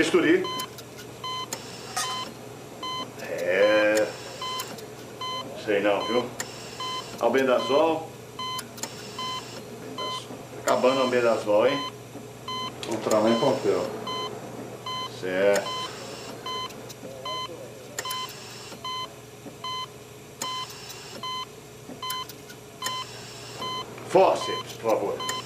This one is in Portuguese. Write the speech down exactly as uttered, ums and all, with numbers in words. Bisturi. É... Não sei não, viu? Albendazol. Acabando o Albendazol, hein? Outra lá em papel. Certo. Fóssil, por favor.